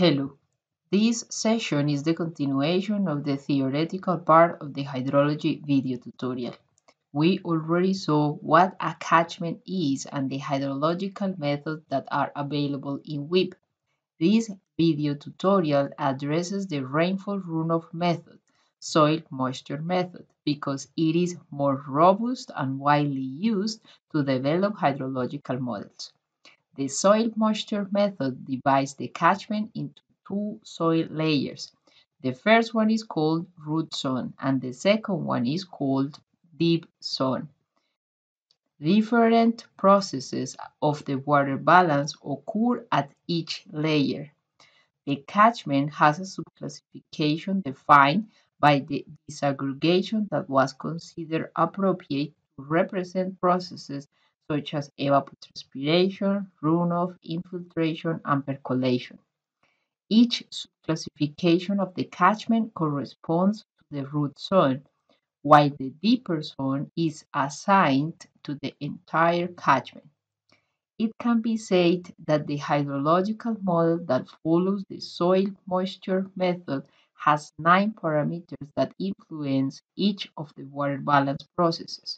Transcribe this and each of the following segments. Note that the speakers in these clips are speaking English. Hello. This session is the continuation of the theoretical part of the hydrology video tutorial. We already saw what a catchment is and the hydrological methods that are available in WIP. This video tutorial addresses the rainfall runoff method, soil moisture method, because it is more robust and widely used to develop hydrological models. The soil moisture method divides the catchment into two soil layers. The first one is called root zone and the second one is called deep zone. Different processes of the water balance occur at each layer. The catchment has a subclassification defined by the disaggregation that was considered appropriate to represent processes such as evapotranspiration, runoff, infiltration, and percolation. Each subclassification of the catchment corresponds to the root zone, while the deeper zone is assigned to the entire catchment. It can be said that the hydrological model that follows the soil moisture method has 9 parameters that influence each of the water balance processes.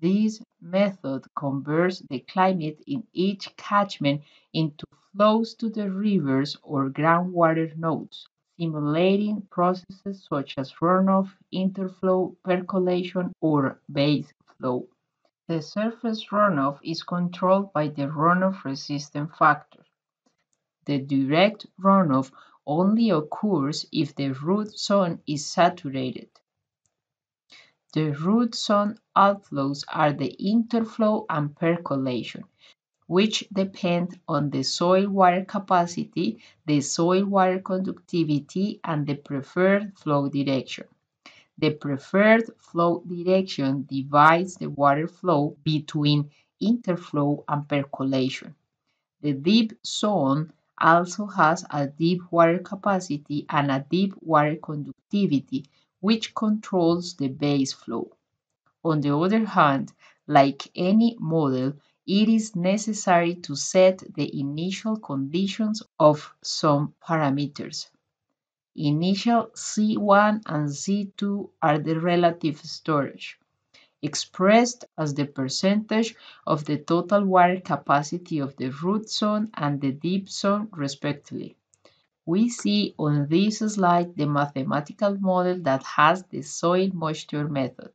This method converts the climate in each catchment into flows to the rivers or groundwater nodes, simulating processes such as runoff, interflow, percolation, or base flow. The surface runoff is controlled by the runoff resistance factor. The direct runoff only occurs if the root zone is saturated. The root zone outflows are the interflow and percolation, which depend on the soil water capacity, the soil water conductivity, and the preferred flow direction. The preferred flow direction divides the water flow between interflow and percolation. The deep zone also has a deep water capacity and a deep water conductivity, which controls the base flow. On the other hand, like any model, it is necessary to set the initial conditions of some parameters. Initial C1 and C2 are the relative storage, expressed as the percentage of the total water capacity of the root zone and the deep zone, respectively. We see on this slide the mathematical model that has the soil moisture method.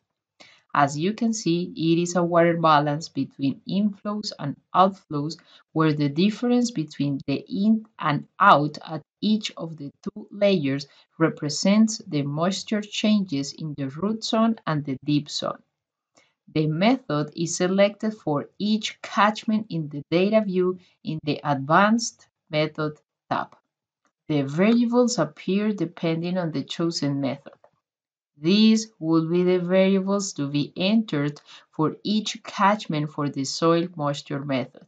As you can see, it is a water balance between inflows and outflows, where the difference between the in and out at each of the two layers represents the moisture changes in the root zone and the deep zone. The method is selected for each catchment in the data view in the Advanced Method tab. The variables appear depending on the chosen method. These would be the variables to be entered for each catchment for the soil moisture method: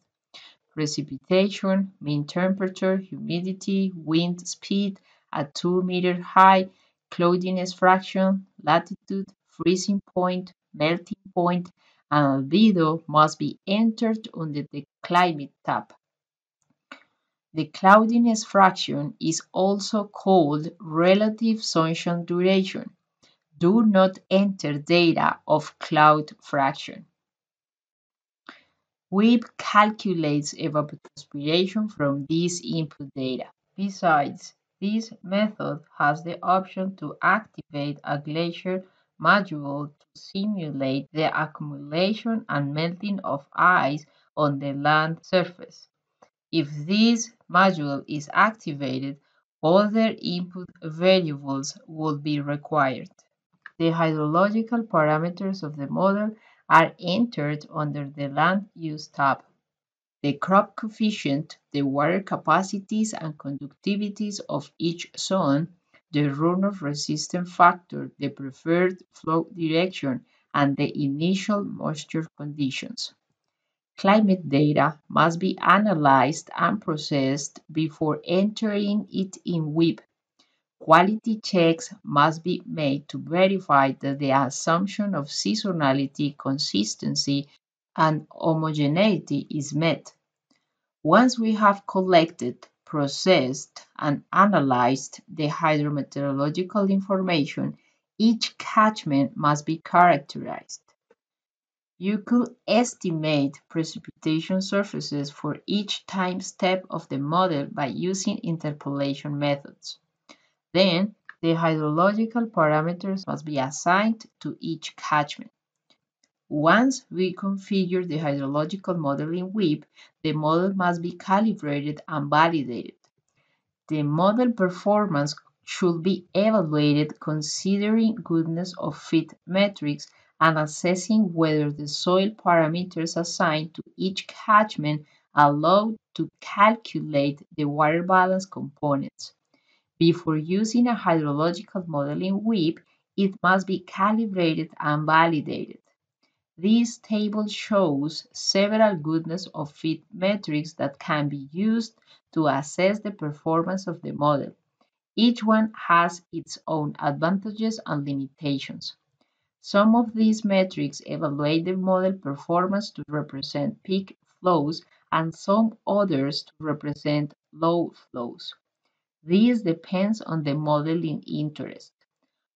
precipitation, mean temperature, humidity, wind speed at 2 meters high, cloudiness fraction, latitude, freezing point, melting point, and albedo must be entered under the Climate tab. The cloudiness fraction is also called relative sunshine duration. Do not enter data of cloud fraction. WIP calculates evapotranspiration from these input data. Besides, this method has the option to activate a glacier module to simulate the accumulation and melting of ice on the land surface. If this module is activated, other input variables will be required. The hydrological parameters of the model are entered under the Land Use tab. The crop coefficient, the water capacities and conductivities of each zone, the runoff resistance factor, the preferred flow direction, and the initial moisture conditions. Climate data must be analyzed and processed before entering it in WIP. Quality checks must be made to verify that the assumption of seasonality, consistency, and homogeneity is met. Once we have collected, processed and analyzed the hydrometeorological information, each catchment must be characterized. You could estimate precipitation surfaces for each time step of the model by using interpolation methods. Then, the hydrological parameters must be assigned to each catchment. Once we configure the hydrological model in WIP, the model must be calibrated and validated. The model performance should be evaluated considering goodness of fit metrics and assessing whether the soil parameters assigned to each catchment allow to calculate the water balance components. Before using a hydrological model in WIP, it must be calibrated and validated. This table shows several goodness of fit metrics that can be used to assess the performance of the model. Each one has its own advantages and limitations. Some of these metrics evaluate the model performance to represent peak flows and some others to represent low flows. This depends on the model in interest.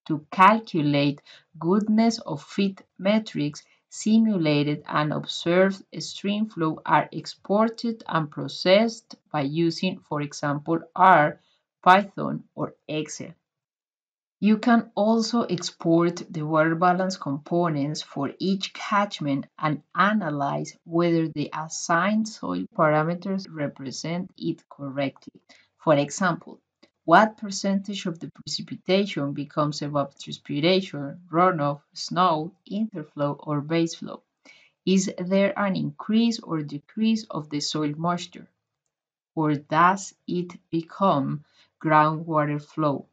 To calculate goodness of fit metrics, simulated and observed stream flow are exported and processed by using, for example, R, Python, or Excel. You can also export the water balance components for each catchment and analyze whether the assigned soil parameters represent it correctly. For example, what percentage of the precipitation becomes evapotranspiration, runoff, snow, interflow, or baseflow? Is there an increase or decrease of the soil moisture? Or does it become groundwater flow?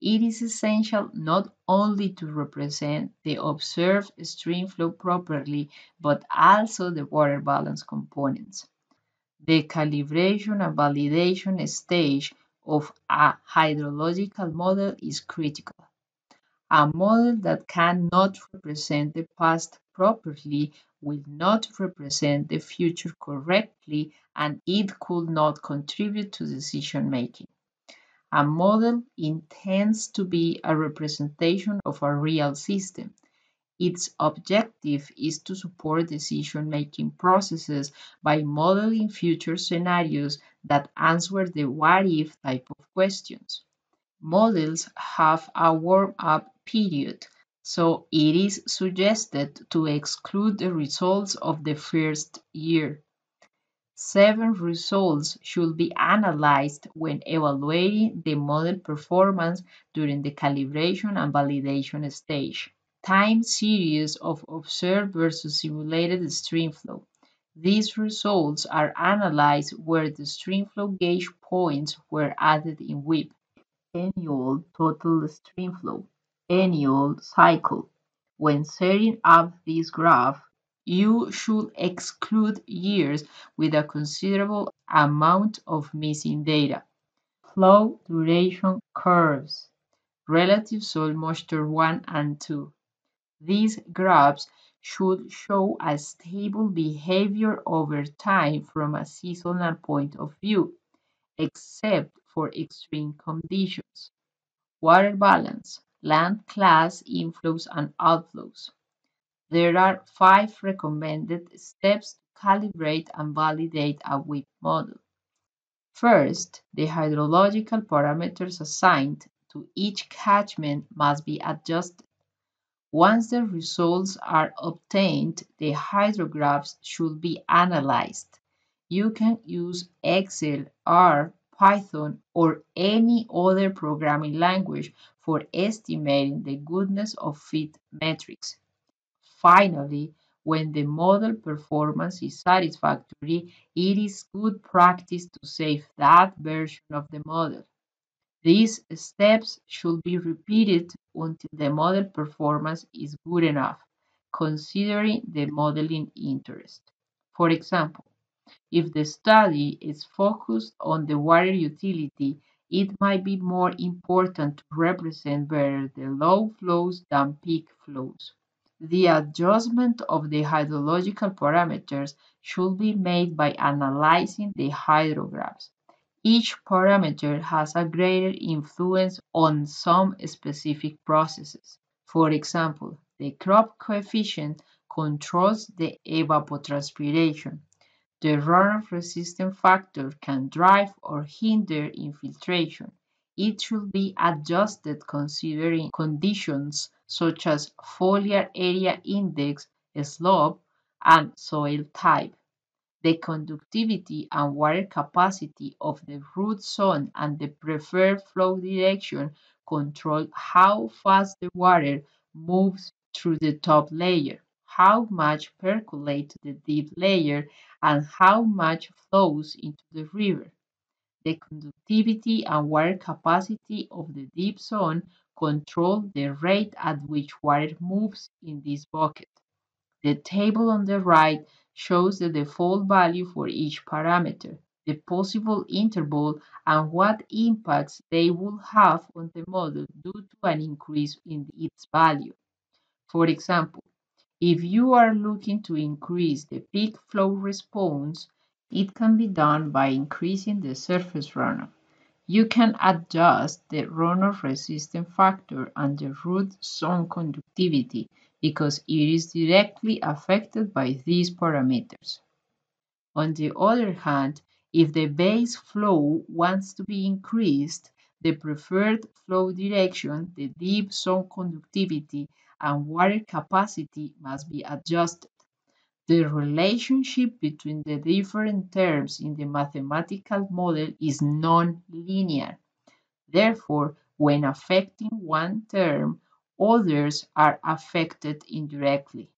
It is essential not only to represent the observed stream flow properly, but also the water balance components. The calibration and validation stage of a hydrological model is critical. A model that cannot represent the past properly will not represent the future correctly, and it could not contribute to decision making. A model intends to be a representation of a real system. Its objective is to support decision-making processes by modeling future scenarios that answer the what-if type of questions. Models have a warm-up period, so it is suggested to exclude the results of the first year. 7 results should be analyzed when evaluating the model performance during the calibration and validation stage. Time series of observed versus simulated stream flow. These results are analyzed where the stream flow gauge points were added in WIP. Annual total stream flow. Annual cycle. When setting up this graph, you should exclude years with a considerable amount of missing data. Flow duration curves. Relative soil moisture 1 and 2. These graphs should show a stable behavior over time from a seasonal point of view, except for extreme conditions. Water balance, land class inflows and outflows. There are 5 recommended steps to calibrate and validate a WIP model. First, the hydrological parameters assigned to each catchment must be adjusted. Once the results are obtained, the hydrographs should be analyzed. You can use Excel, R, Python, or any other programming language for estimating the goodness of fit metrics. Finally, when the model performance is satisfactory, it is good practice to save that version of the model. These steps should be repeated until the model performance is good enough, considering the modeling interest. For example, if the study is focused on the water utility, it might be more important to represent better the low flows than peak flows. The adjustment of the hydrological parameters should be made by analyzing the hydrographs. Each parameter has a greater influence on some specific processes. For example, the crop coefficient controls the evapotranspiration. The runoff resistance factor can drive or hinder infiltration. It should be adjusted considering conditions such as foliar area index, slope, and soil type. The conductivity and water capacity of the root zone and the preferred flow direction control how fast the water moves through the top layer, how much percolates the deep layer, and how much flows into the river. The conductivity and water capacity of the deep zone control the rate at which water moves in this bucket. The table on the right shows the default value for each parameter, the possible interval, and what impacts they will have on the model due to an increase in its value. For example, if you are looking to increase the peak flow response, it can be done by increasing the surface runoff. You can adjust the runoff resistance factor and the root zone conductivity because it is directly affected by these parameters. On the other hand, if the base flow wants to be increased, the preferred flow direction, the deep zone conductivity, and water capacity must be adjusted. The relationship between the different terms in the mathematical model is non-linear. Therefore, when affecting one term, others are affected indirectly.